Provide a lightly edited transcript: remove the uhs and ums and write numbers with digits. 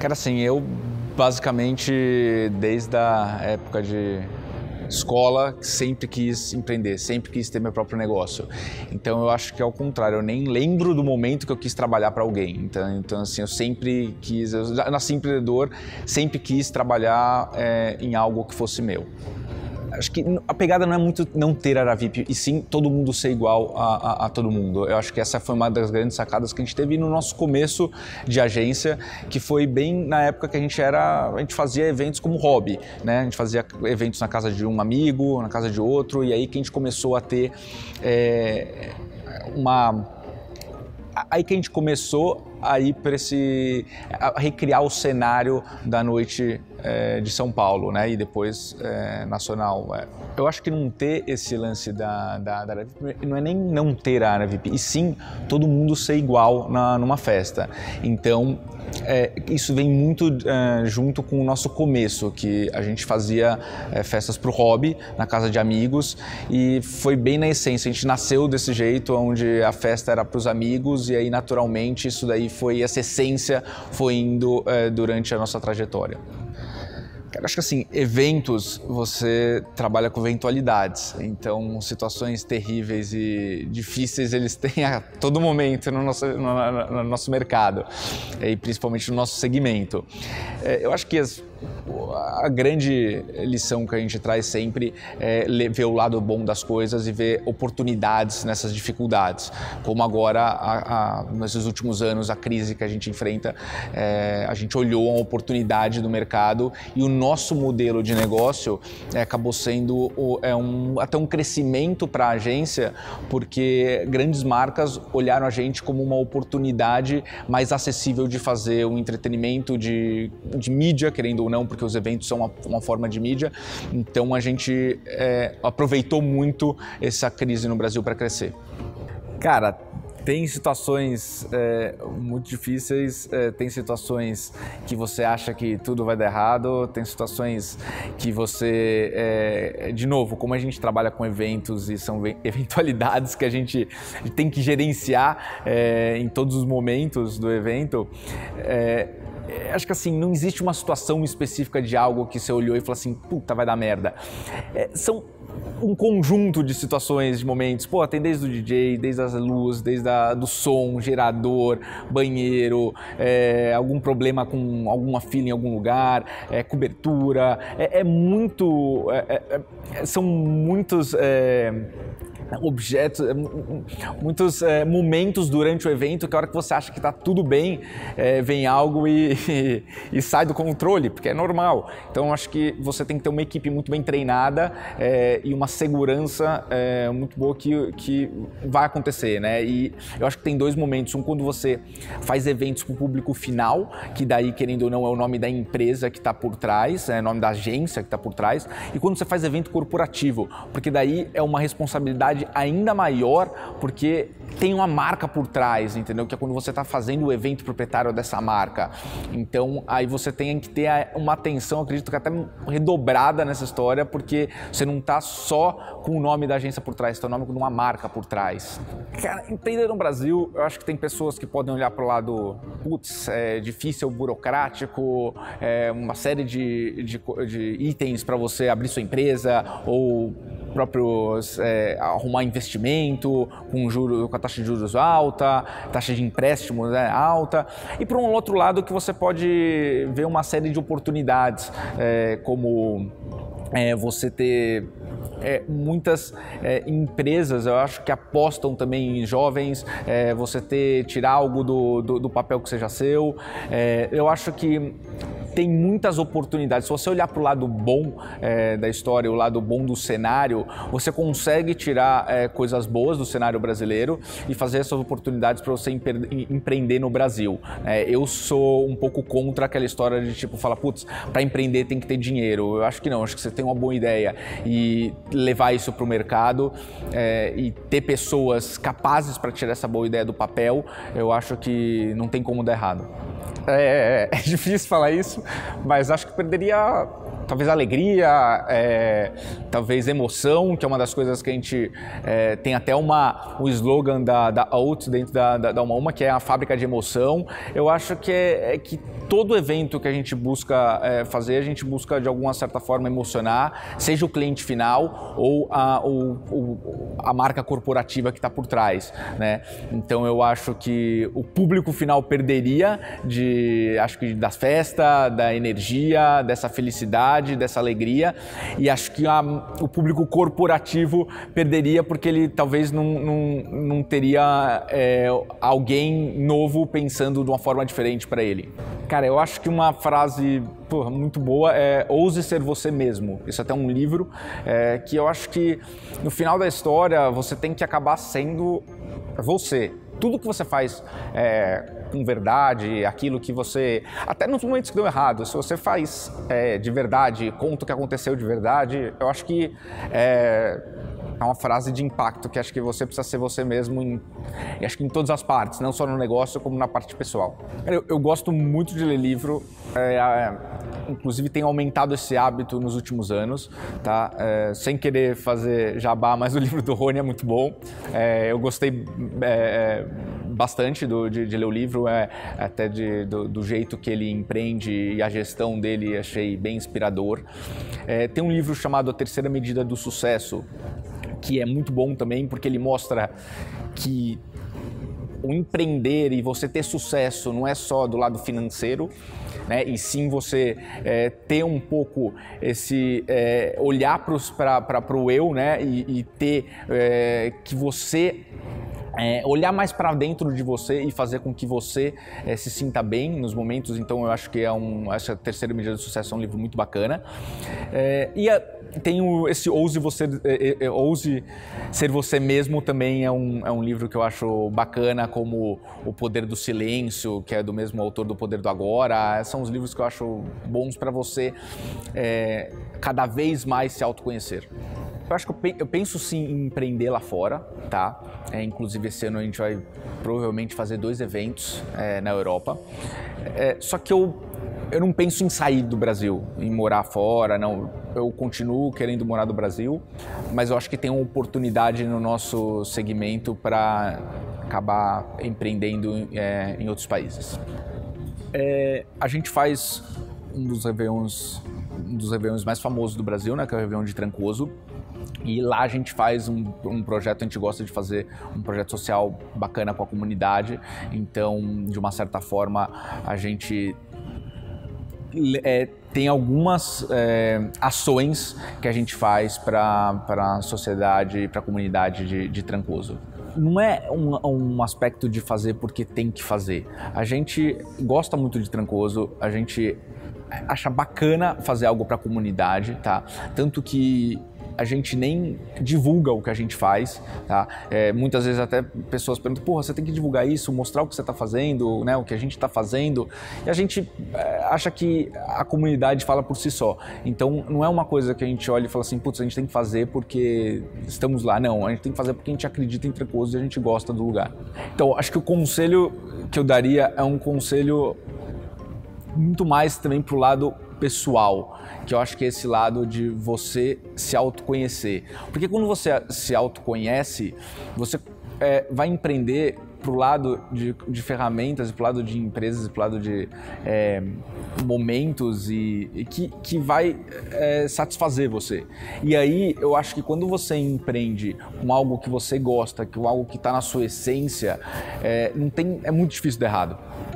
Cara, assim, eu basicamente desde a época de escola sempre quis empreender, sempre quis ter meu próprio negócio. Então eu acho que é o contrário, eu nem lembro do momento que eu quis trabalhar para alguém. Então assim, eu sempre quis, eu nasci empreendedor, sempre quis trabalhar em algo que fosse meu. Acho que a pegada não é muito não ter Aravip, e sim todo mundo ser igual a todo mundo. Eu acho que essa foi uma das grandes sacadas que a gente teve no nosso começo de agência, que foi bem na época que a gente fazia eventos como hobby, né? A gente fazia eventos na casa de um amigo, na casa de outro, e aí que a gente começou a ter Aí que a gente começou a ir para a recriar o cenário da noite de São Paulo, né? E depois nacional. Eu acho que não ter esse lance da Aravip não é nem não ter a Aravip, e sim todo mundo ser igual numa festa. Então isso vem muito junto com o nosso começo, que a gente fazia festas pro hobby, na casa de amigos, e foi bem na essência. A gente nasceu desse jeito, onde a festa era pros amigos, e aí naturalmente isso daí foi, essa essência foi indo durante a nossa trajetória. Cara, acho que assim, eventos, você trabalha com eventualidades, então situações terríveis e difíceis eles têm a todo momento no nosso mercado, e principalmente no nosso segmento. Eu acho que a grande lição que a gente traz sempre é ver o lado bom das coisas e ver oportunidades nessas dificuldades, como agora, nesses últimos anos, a crise que a gente enfrenta, a gente olhou uma oportunidade do mercado, e o nosso modelo de negócio acabou sendo até um crescimento para a agência, porque grandes marcas olharam a gente como uma oportunidade mais acessível de fazer um entretenimento de mídia, querendo ou não, porque os eventos são uma forma de mídia. Então a gente aproveitou muito essa crise no Brasil para crescer. Cara, tem situações muito difíceis, tem situações que você acha que tudo vai dar errado, tem situações que você, de novo, como a gente trabalha com eventos e são eventualidades que a gente tem que gerenciar em todos os momentos do evento, acho que assim, não existe uma situação específica de algo que você olhou e falou assim, puta, vai dar merda. São um conjunto de situações, de momentos. Pô, tem desde o DJ, desde as luzes, desde do som, gerador, banheiro, algum problema com alguma fila em algum lugar, cobertura, muito... são muitos... objetos, muitos momentos durante o evento que a hora que você acha que está tudo bem, vem algo e sai do controle, porque é normal. Então acho que você tem que ter uma equipe muito bem treinada e uma segurança muito boa que vai acontecer, né? E eu acho que tem dois momentos, quando você faz eventos com o público final, que daí, querendo ou não, é o nome da empresa que está por trás, é o nome da agência que está por trás, e quando você faz evento corporativo, porque daí é uma responsabilidade ainda maior, porque tem uma marca por trás, entendeu? Que é quando você está fazendo o evento proprietário dessa marca. Então aí você tem que ter uma atenção, acredito que até redobrada nessa história, porque você não está só com o nome da agência por trás, você está o nome de uma marca por trás. Cara, empreender no Brasil, eu acho que tem pessoas que podem olhar para o lado, putz, difícil, burocrático, uma série de itens para você abrir sua empresa, ou próprios arrumar investimento com a taxa de juros alta, taxa de empréstimos alta, e por um outro lado que você pode ver uma série de oportunidades, como você ter muitas empresas, eu acho, que apostam também em jovens, você tirar algo do papel que seja seu. Eu acho que tem muitas oportunidades. Se você olhar para o lado bom da história, o lado bom do cenário, você consegue tirar coisas boas do cenário brasileiro e fazer essas oportunidades para você empreender no Brasil. Eu sou um pouco contra aquela história de tipo, falar, putz, para empreender tem que ter dinheiro. Eu acho que não, acho que você tem uma boa ideia e levar isso para o mercado e ter pessoas capazes para tirar essa boa ideia do papel, eu acho que não tem como dar errado. É difícil falar isso, mas acho que perderia talvez alegria, talvez emoção, que é uma das coisas que a gente tem até um slogan da Out dentro da UMAUMA, que é a fábrica de emoção. Eu acho que todo evento que a gente busca fazer, a gente busca de alguma certa forma emocionar, seja o cliente final ou a marca corporativa que está por trás, né? Então eu acho que o público final perderia da festa, da energia, dessa felicidade, dessa alegria, e acho que o público corporativo perderia porque ele talvez não teria alguém novo pensando de uma forma diferente para ele. Cara, eu acho que uma frase muito boa é ouse ser você mesmo. Isso até é um livro que eu acho que no final da história você tem que acabar sendo você. Tudo que você faz com verdade, aquilo que você... Até nos momentos que deu errado, se você faz de verdade, conta o que aconteceu de verdade, eu acho que é uma frase de impacto, que acho que você precisa ser você mesmo acho que em todas as partes, não só no negócio, como na parte pessoal. Eu gosto muito de ler livro, inclusive tenho aumentado esse hábito nos últimos anos, tá? Sem querer fazer jabá, mas o livro do Rony é muito bom. Eu gostei bastante de ler o livro, até do jeito que ele empreende e a gestão dele, achei bem inspirador. Tem um livro chamado A Terceira Medida do Sucesso, que é muito bom também, porque ele mostra que o empreender e você ter sucesso não é só do lado financeiro, né? E sim você ter um pouco esse olhar para o eu, né? E ter que você... olhar mais para dentro de você e fazer com que você se sinta bem nos momentos. Então eu acho que essa Terceira Medida de Sucesso é um livro muito bacana. Tem esse Ouse Ser Você Mesmo, também é um livro que eu acho bacana, como O Poder do Silêncio, que é do mesmo autor do Poder do Agora. São os livros que eu acho bons para você cada vez mais se autoconhecer. Eu acho que eu penso sim em empreender lá fora, tá? Inclusive esse ano a gente vai provavelmente fazer 2 eventos na Europa. Só que eu não penso em sair do Brasil, em morar fora, não. Eu continuo querendo morar no Brasil, mas eu acho que tem uma oportunidade no nosso segmento para acabar empreendendo em outros países. A gente faz um dos Réveillons mais famosos do Brasil, né? Que é o Réveillon de Trancoso. E lá a gente faz um projeto, a gente gosta de fazer um projeto social bacana com a comunidade. Então, de uma certa forma, a gente tem algumas ações que a gente faz para a sociedade, para a comunidade de Trancoso. Não é um aspecto de fazer porque tem que fazer. A gente gosta muito de Trancoso, a gente acha bacana fazer algo para a comunidade, tá? Tanto que a gente nem divulga o que a gente faz, tá? Muitas vezes até pessoas perguntam, porra, você tem que divulgar isso, mostrar o que você está fazendo, né? O que a gente está fazendo. E a gente acha que a comunidade fala por si só. Então, não é uma coisa que a gente olha e fala assim, putz, a gente tem que fazer porque estamos lá. Não, a gente tem que fazer porque a gente acredita em Trancoso e a gente gosta do lugar. Então, acho que o conselho que eu daria é um conselho muito mais também pro lado pessoal, que eu acho que é esse lado de você se autoconhecer. Porque quando você se autoconhece, você vai empreender pro lado de ferramentas, pro lado de empresas, pro lado de momentos e que vai satisfazer você. E aí eu acho que quando você empreende com algo que você gosta, com algo que está na sua essência, é muito difícil dar errado.